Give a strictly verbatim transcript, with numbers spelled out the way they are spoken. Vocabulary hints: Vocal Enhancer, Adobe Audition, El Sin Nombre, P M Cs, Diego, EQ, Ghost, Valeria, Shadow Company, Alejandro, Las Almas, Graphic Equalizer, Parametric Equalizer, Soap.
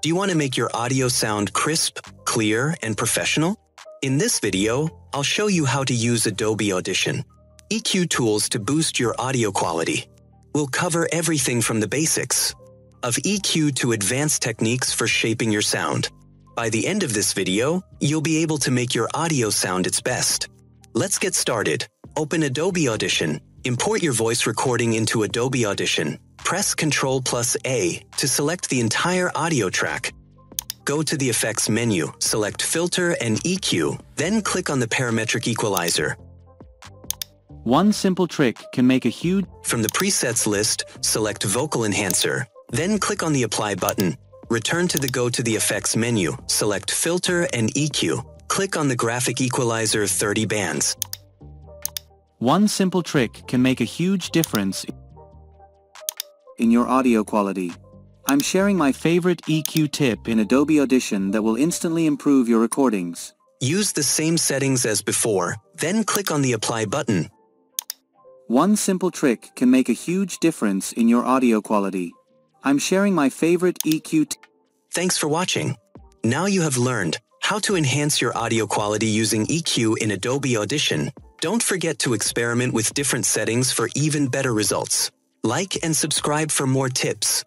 Do you want to make your audio sound crisp, clear, and professional? In this video, I'll show you how to use Adobe Audition E Q tools to boost your audio quality. We'll cover everything from the basics of E Q to advanced techniques for shaping your sound. By the end of this video, you'll be able to make your audio sound its best. Let's get started. Open Adobe Audition. Import your voice recording into Adobe Audition. Press control plus A to select the entire audio track. Go to the Effects menu, select Filter and E Q, then click on the Parametric Equalizer. One simple trick can make a huge... From the presets list, select Vocal Enhancer, then click on the Apply button. Return to the Go to the Effects menu, select Filter and E Q. Click on the Graphic Equalizer thirty bands. One simple trick can make a huge difference in your audio quality. I'm sharing my favorite E Q tip in Adobe Audition that will instantly improve your recordings. Use the same settings as before, then click on the Apply button. One simple trick can make a huge difference in your audio quality. I'm sharing my favorite E Q tip. Thanks for watching. Now you have learned how to enhance your audio quality using E Q in Adobe Audition. Don't forget to experiment with different settings for even better results. Like and subscribe for more tips.